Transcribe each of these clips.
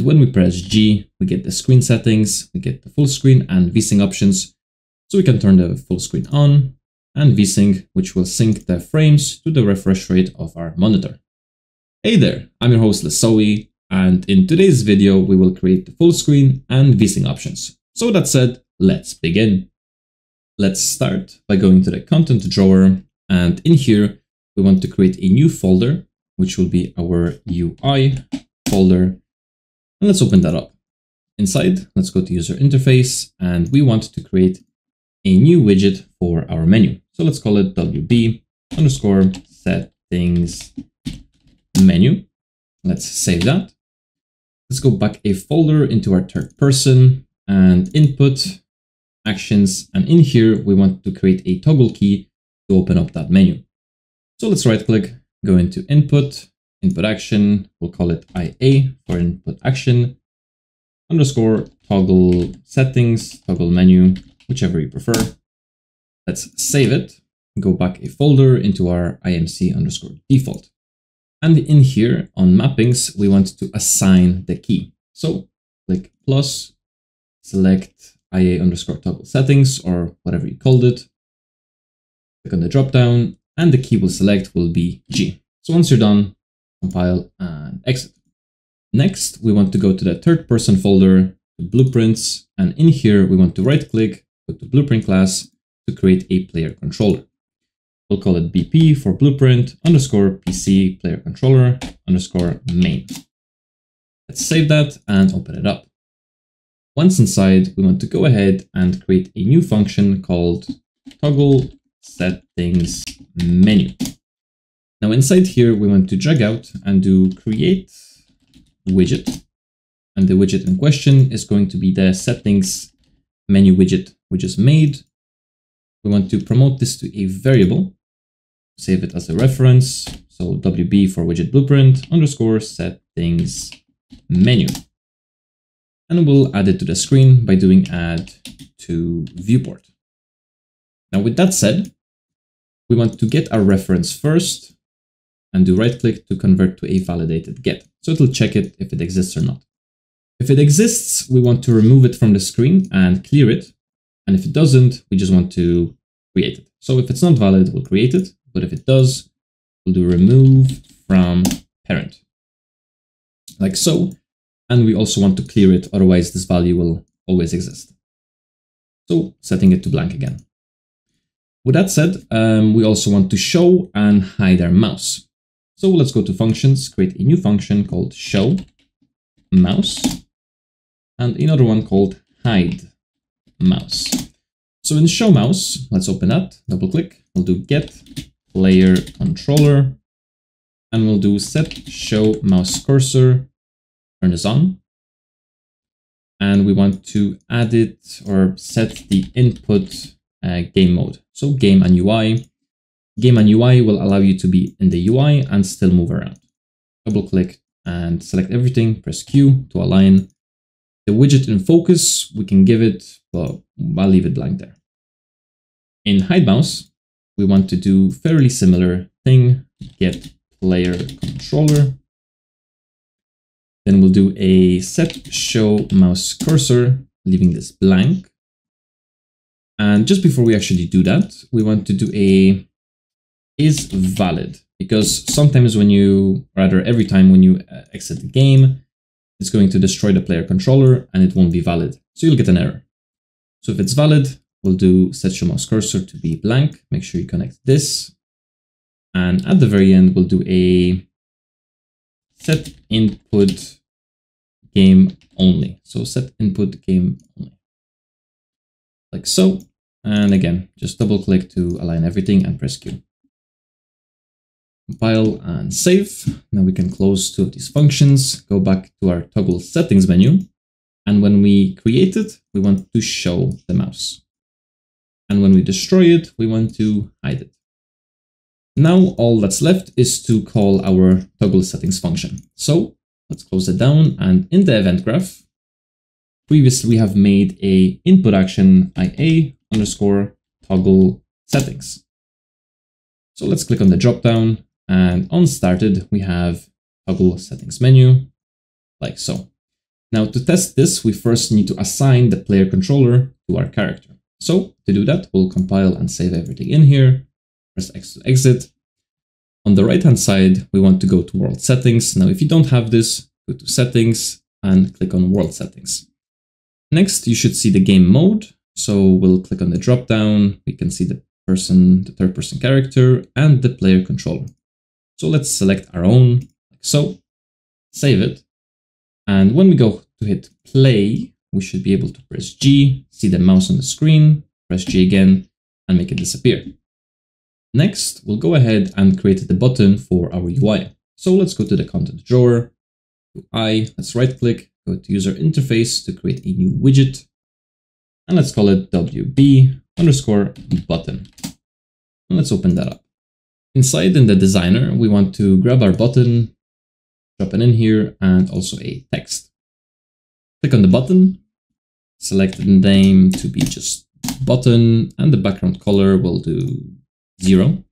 And when we press G, we get the screen settings, we get the full screen and Vsync options. So we can turn the full screen on and Vsync, which will sync the frames to the refresh rate of our monitor. Hey there, I'm your host Lisów, and in today's video we will create the full screen and Vsync options. So that said, let's begin. Let's start by going to the content drawer, and in here we want to create a new folder, which will be our UI folder. And let's open that up. Inside, let's go to user interface, and we want to create a new widget for our menu. So let's call it WB_settings_menu. Let's save that. Let's go back a folder into our third person and input actions. And in here, we want to create a toggle key to open up that menu. So let's right click, go into input action. We'll call it IA for input action underscore toggle settings, toggle menu, whichever you prefer. Let's save it, go back a folder into our IMC_default. And in here on mappings, we want to assign the key. So click plus, select IA_toggle_settings or whatever you called it. Click on the drop down and the key we'll select will be G. So once you're done, compile and exit. Next, we want to go to the third person folder, the blueprints. And in here, we want to right click, to blueprint class to create a player controller. We'll call it BP for blueprint _PC player controller _main. Let's save that and open it up. Once inside, we want to go ahead and create a new function called toggle settings menu. Now inside here, we want to drag out and do create widget. And the widget in question is going to be the settings menu widget we just made. We want to promote this to a variable, save it as a reference. So WB for widget blueprint _settings menu. And we'll add it to the screen by doing add to viewport. Now with that said, we want to get our reference first and do right click to convert to a validated get. So it'll check it if it exists or not. If it exists, we want to remove it from the screen and clear it. And if it doesn't, we just want to create it. So if it's not valid, we'll create it. But if it does, we'll do remove from parent, like so. And we also want to clear it. Otherwise, this value will always exist. So setting it to blank again. With that said, we also want to show and hide our mouse. So let's go to functions, create a new function called show mouse. And another one called hide mouse. So in show mouse, let's open that, double click, we'll do get player controller, and we'll do set show mouse cursor, turn this on. And we want to add it or set the input game mode. So game and UI. Game and UI will allow you to be in the UI and still move around. Double click and select everything, press Q to align. The widget in focus, we can give it, well, I'll leave it blank there. In hide mouse, we want to do fairly similar thing, get player controller. Then we'll do a set show mouse cursor, leaving this blank. And just before we actually do that, we want to do a is valid, because sometimes when you, rather every time when you exit the game, it's going to destroy the player controller and it won't be valid. So you'll get an error. So if it's valid, we'll do set show mouse cursor to be blank. Make sure you connect this. And at the very end, we'll do a set input game only. So set input game only, like so. And again, just double click to align everything and press Q. Compile and save. Now we can close two of these functions, go back to our toggle settings menu. And when we create it, we want to show the mouse. And when we destroy it, we want to hide it. Now all that's left is to call our toggle settings function. So let's close it down. And in the event graph, previously we have made a input action IA _toggle settings. So let's click on the drop down. And on started, we have toggle settings menu, like so. Now, to test this, we first need to assign the player controller to our character. So to do that, we'll compile and save everything in here. Press X to exit. On the right-hand side, we want to go to World Settings. Now, if you don't have this, go to Settings and click on World Settings. Next, you should see the game mode. So we'll click on the drop-down. We can see the person, the third-person character, and the player controller. So let's select our own, like so. Save it. And when we go to hit play, we should be able to press G, see the mouse on the screen, press G again, and make it disappear. Next, we'll go ahead and create the button for our UI. So let's go to the content drawer, UI, let's right click, go to user interface to create a new widget, and let's call it WB_button. And let's open that up. Inside in the designer, we want to grab our button, drop it in here, and also a text. Click on the button, select the name to be just button, and the background color will do 0.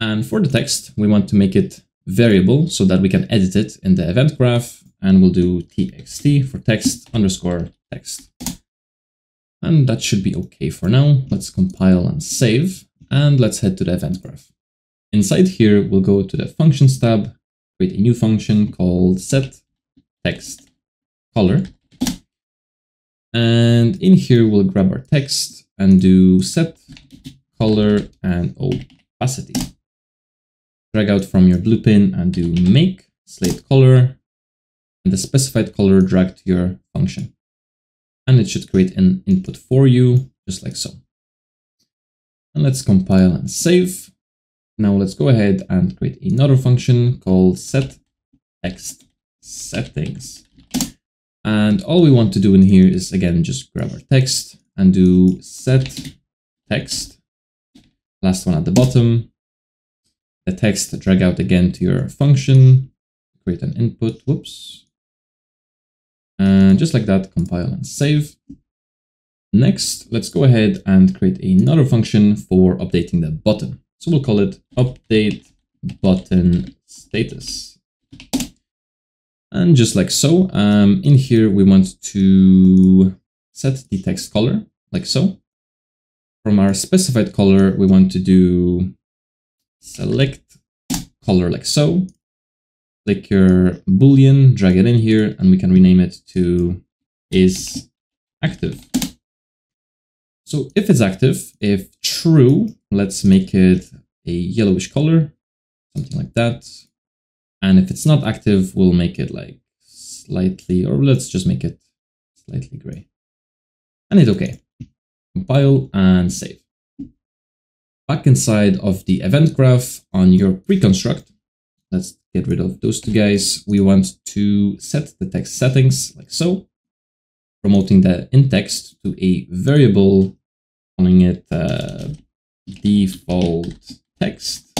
And for the text, we want to make it variable so that we can edit it in the event graph, and we'll do txt for text underscore text. And that should be okay for now. Let's compile and save, and let's head to the event graph. Inside here, we'll go to the functions tab, create a new function called set text color. And in here, we'll grab our text and do set color and opacity. Drag out from your blue pin and do make slate color, and the specified color drag to your function. And it should create an input for you, just like so. And let's compile and save. Now let's go ahead and create another function called set text settings. And all we want to do in here is, again, just grab our text and do set text, last one at the bottom, the text, drag out again to your function, create an input, whoops. And just like that, compile and save. Next, let's go ahead and create another function for updating the button. So we'll call it update button status. And just like so, in here, we want to set the text color, like so. From our specified color, we want to do select color, like so. Click your boolean, drag it in here, and we can rename it to is active. So if it's active, if true, let's make it a yellowish color, something like that. And if it's not active, we'll make it like slightly, or let's just make it slightly gray. And hit OK. Compile and save. Back inside of the event graph on your pre-construct, let's get rid of those two guys. We want to set the text settings like so, promoting the in-text to a variable, calling it default text,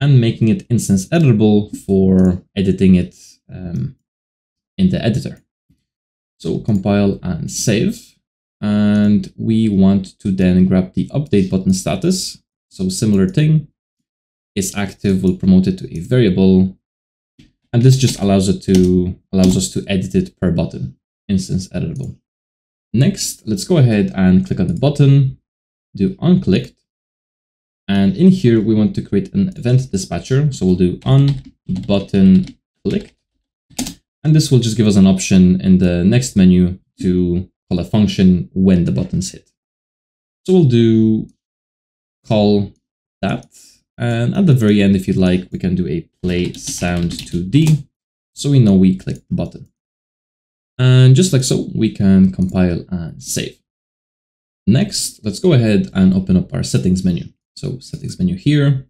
and making it instance editable for editing it in the editor. So compile and save. And we want to then grab the update button status. So similar thing, is active, we'll promote it to a variable. And this just allows us to edit it per button. Instance editable. Next, let's go ahead and click on the button, do onClicked, and in here we want to create an event dispatcher, so we'll do onButtonClicked, and this will just give us an option in the next menu to call a function when the button's hit. So we'll do call that, and at the very end, if you'd like, we can do a play sound 2D, so we know we clicked the button. And just like so, we can compile and save. Next, let's go ahead and open up our settings menu. So settings menu here,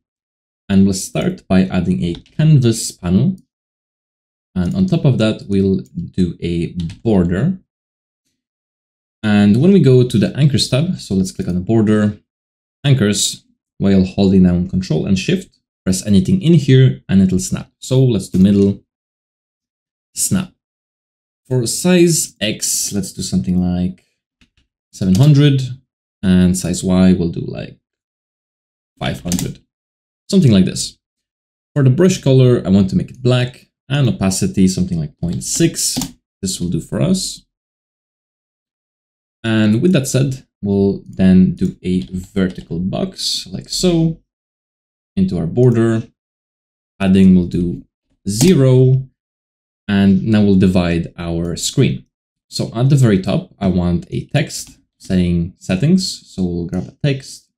and we'll start by adding a canvas panel. And on top of that, we'll do a border. And when we go to the anchors tab, so let's click on the border, anchors, while holding down Control and Shift, press anything in here and it'll snap. So let's do middle, snap. For size X, let's do something like 700, and size Y, we'll do like 500, something like this. For the brush color, I want to make it black, and opacity something like 0.6. This will do for us. And with that said, we'll then do a vertical box like so into our border. Padding will do 0. And now we'll divide our screen. So at the very top, I want a text saying settings. So we'll grab a text,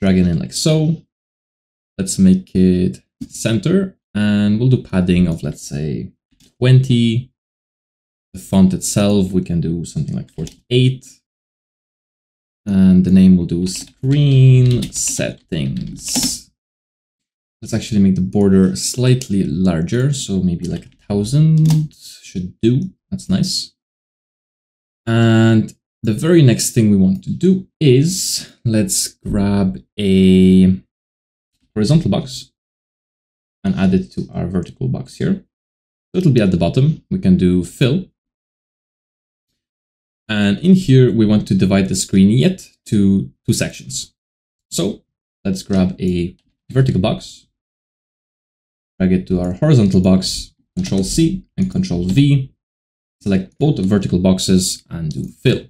drag it in like so. Let's make it center and we'll do padding of, let's say, 20. The font itself, we can do something like 48. And the name will do screen settings. Let's actually make the border slightly larger. So maybe like 1,000 should do. That's nice. And the very next thing we want to do is let's grab a horizontal box and add it to our vertical box here. It'll be at the bottom. We can do fill. And in here, we want to divide the screen yet to two sections. So let's grab a vertical box, drag it to our horizontal box, Control C and Control V, select both vertical boxes and do fill.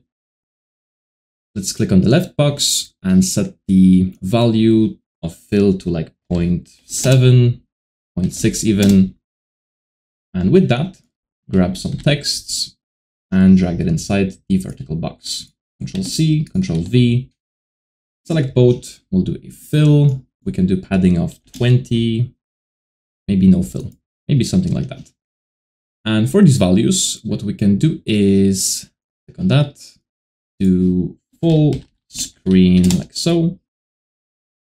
Let's click on the left box and set the value of fill to like 0.7, 0.6 even. And with that, grab some texts and drag it inside the vertical box. Control C, Control V, select both, we'll do a fill. We can do padding of 20, maybe no fill, maybe something like that. And for these values, what we can do is click on that, do full screen like so.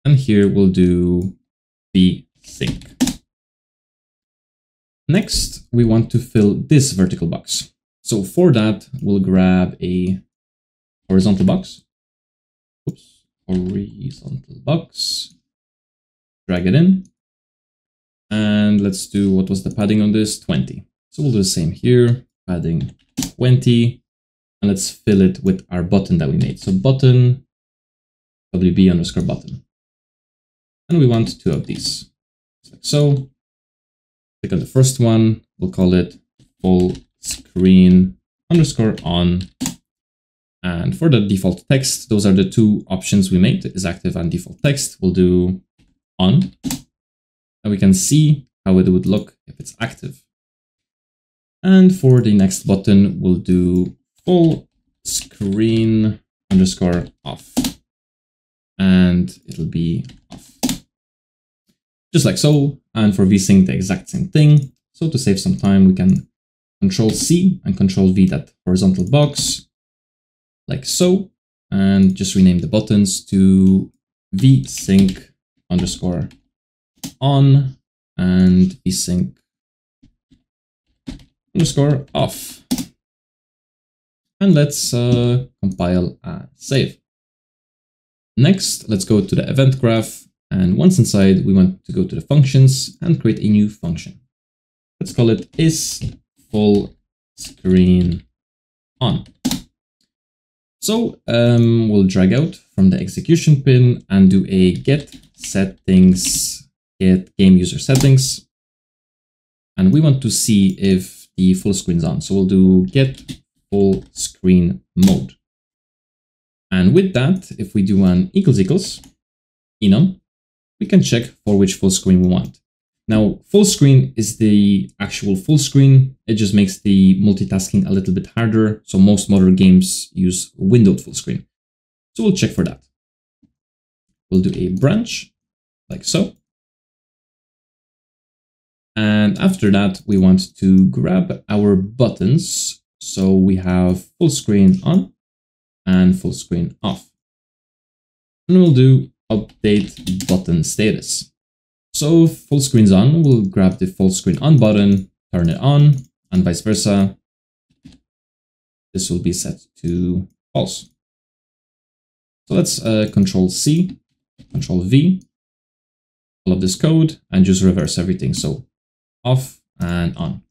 And here we'll do Vsync. Next, we want to fill this vertical box. So for that, we'll grab a horizontal box. Oops, horizontal box. Drag it in. And let's do, what was the padding on this? 20. So we'll do the same here, padding 20. And let's fill it with our button that we made. So button, WB_button. And we want two of these, like so. Click on the first one, we'll call it Fullscreen_on. And for the default text, those are the two options we made, is active and default text. We'll do on. And we can see how it would look if it's active. And for the next button, we'll do Fullscreen_off. And it'll be off. Just like so, and for Vsync, the exact same thing. So to save some time, we can Control C and Control V that horizontal box, like so, and just rename the buttons to Vsync_on and Vsync_off. And let's compile and save. Next, let's go to the event graph. And once inside, we want to go to the functions and create a new function. Let's call it isFullScreenOn. So we'll drag out from the execution pin and do a get GameUserSettings. And we want to see if the full screen's on. So we'll do get full screen mode. And with that, if we do an == enum, we can check for which full screen we want. Now, full screen is the actual full screen. It just makes the multitasking a little bit harder. So most modern games use windowed full screen. So we'll check for that. We'll do a branch like so. And after that, we want to grab our buttons. So we have full screen on and full screen off. And we'll do update button status. So full screen's on, we'll grab the full screen on button, turn it on, and vice versa. This will be set to false. So let's Control C, Control V, all of this code, and just reverse everything. So off and on.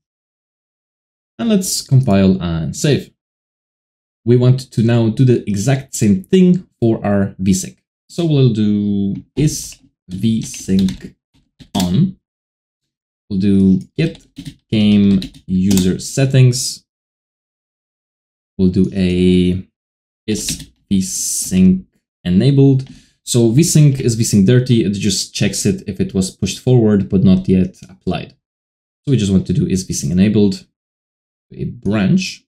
And let's compile and save. We want to now do the exact same thing for our Vsync. So we'll do isVsync on. We'll do git game user settings. We'll do a is vsync enabled. So vsync is vsync dirty. It just checks it if it was pushed forward but not yet applied. So we just want to do is vsync enabled, a branch.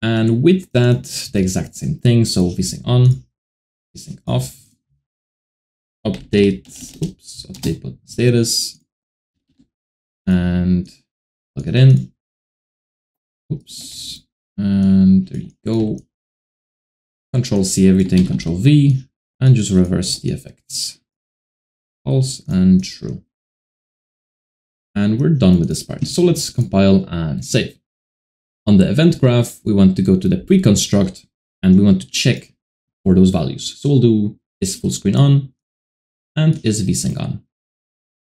And with that, the exact same thing. So vsync on, vsync off, update, oops, update button status, and plug it in. Oops, and there you go. Control C everything, Control V, and just reverse the effects. False and true. And we're done with this part. So let's compile and save. On the event graph, we want to go to the pre-construct and we want to check for those values. So we'll do is full screen on and is vsync on.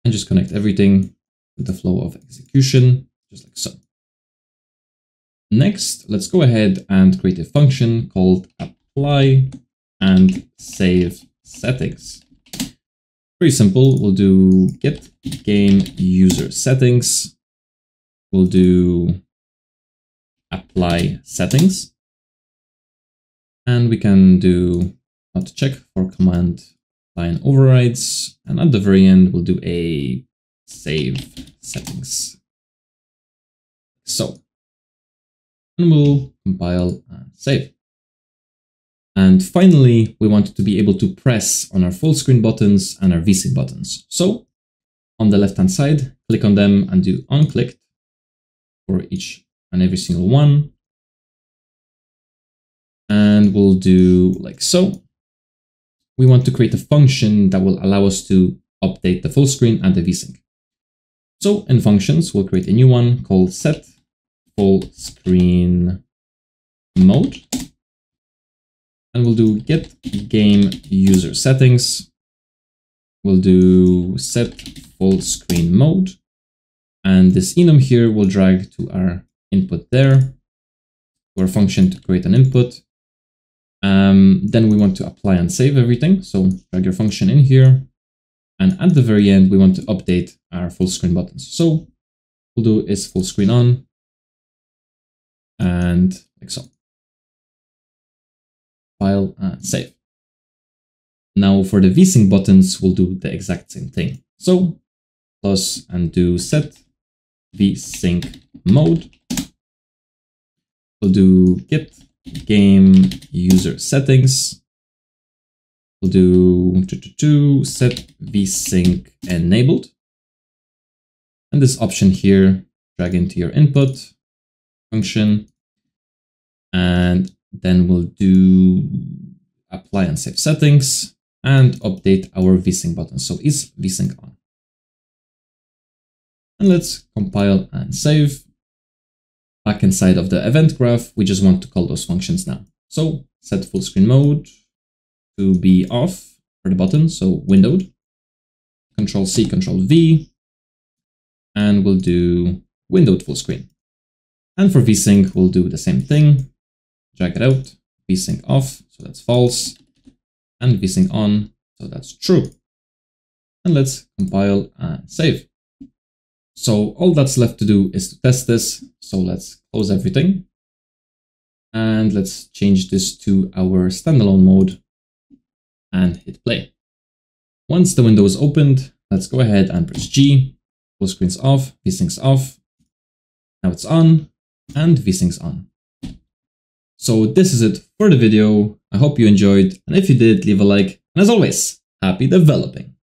And just connect everything with the flow of execution, just like so. Next, let's go ahead and create a function called apply and save settings. Pretty simple. We'll do get game user settings. We'll do apply settings. And we can do not check for command line overrides. And at the very end, we'll do a save settings. So. And we'll compile and save. And finally, we want to be able to press on our full screen buttons and our vsync buttons. So on the left-hand side, click on them and do unclicked for each and every single one. And we'll do like so. We want to create a function that will allow us to update the full screen and the vsync. So in functions, we'll create a new one called set full screen mode, and we'll do get game user settings. We'll do set full screen mode, and this enum here will drag to our input there, to our function to create an input. Then we want to apply and save everything. So drag your function in here, and at the very end we want to update our full screen buttons. So we'll do is full screen on. And like so. File and save. Now for the vsync buttons, we'll do the exact same thing. So plus and do set vsync mode. We'll do get game user settings. We'll do set vsync enabled. And this option here, drag into your input function, and then we'll do apply and save settings and update our vsync button. So is vsync on? And let's compile and save. Back inside of the event graph, we just want to call those functions now. So set full screen mode to be off for the button, so windowed. Control C, Control V, and we'll do windowed full screen. And for vsync, we'll do the same thing. Drag it out, vsync off, so that's false, and vsync on, so that's true. And let's compile and save. So all that's left to do is to test this. So let's close everything. And let's change this to our standalone mode and hit play. Once the window is opened, let's go ahead and press G. Full screen's off, vsync's off. Now it's on. And vsync's on. So this is it for the video. I hope you enjoyed, and if you did, leave a like, and as always, happy developing!